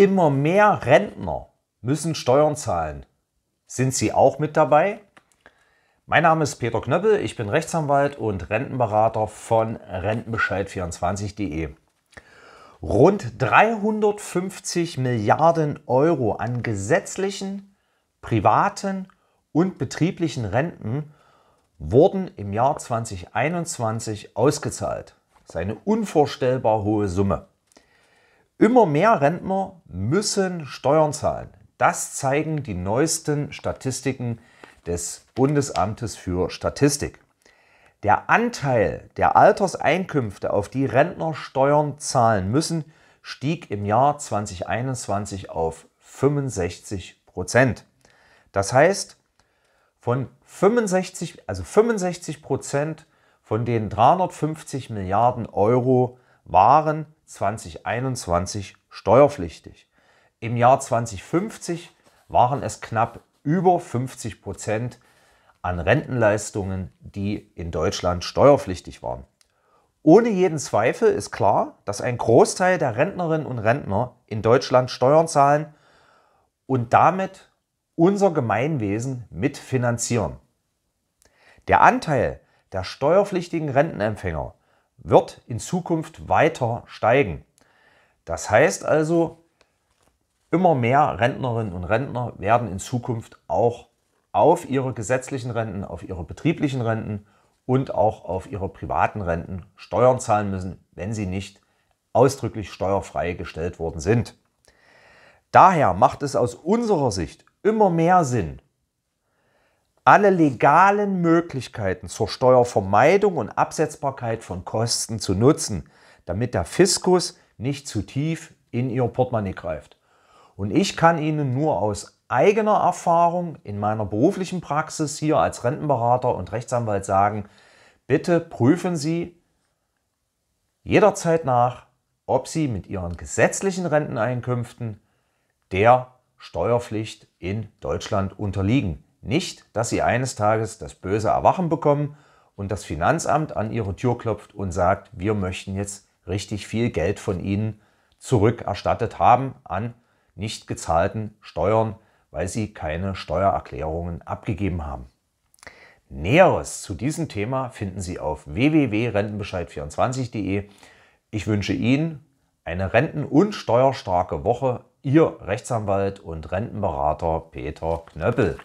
Immer mehr Rentner müssen Steuern zahlen. Sind Sie auch mit dabei? Mein Name ist Peter Knöppel, ich bin Rechtsanwalt und Rentenberater von Rentenbescheid24.de. Rund 350 Milliarden Euro an gesetzlichen, privaten und betrieblichen Renten wurden im Jahr 2021 ausgezahlt. Das ist eine unvorstellbar hohe Summe. Immer mehr Rentner müssen Steuern zahlen. Das zeigen die neuesten Statistiken des Bundesamtes für Statistik. Der Anteil der Alterseinkünfte, auf die Rentner Steuern zahlen müssen, stieg im Jahr 2021 auf 65%. Das heißt, von 65% von den 350 Milliarden Euro waren 2021 steuerpflichtig. Im Jahr 2050 waren es knapp über 50% an Rentenleistungen, die in Deutschland steuerpflichtig waren. Ohne jeden Zweifel ist klar, dass ein Großteil der Rentnerinnen und Rentner in Deutschland Steuern zahlen und damit unser Gemeinwesen mitfinanzieren. Der Anteil der steuerpflichtigen Rentenempfänger wird in Zukunft weiter steigen. Das heißt also, immer mehr Rentnerinnen und Rentner werden in Zukunft auch auf ihre gesetzlichen Renten, auf ihre betrieblichen Renten und auch auf ihre privaten Renten Steuern zahlen müssen, wenn sie nicht ausdrücklich steuerfrei gestellt worden sind. Daher macht es aus unserer Sicht immer mehr Sinn, alle legalen Möglichkeiten zur Steuervermeidung und Absetzbarkeit von Kosten zu nutzen, damit der Fiskus nicht zu tief in Ihr Portemonnaie greift. Und ich kann Ihnen nur aus eigener Erfahrung in meiner beruflichen Praxis hier als Rentenberater und Rechtsanwalt sagen, bitte prüfen Sie jederzeit nach, ob Sie mit Ihren gesetzlichen Renteneinkünften der Steuerpflicht in Deutschland unterliegen. Nicht, dass Sie eines Tages das böse Erwachen bekommen und das Finanzamt an Ihre Tür klopft und sagt, wir möchten jetzt richtig viel Geld von Ihnen zurückerstattet haben an nicht gezahlten Steuern, weil Sie keine Steuererklärungen abgegeben haben. Näheres zu diesem Thema finden Sie auf www.rentenbescheid24.de. Ich wünsche Ihnen eine renten- und steuerstarke Woche. Ihr Rechtsanwalt und Rentenberater Peter Knöppel.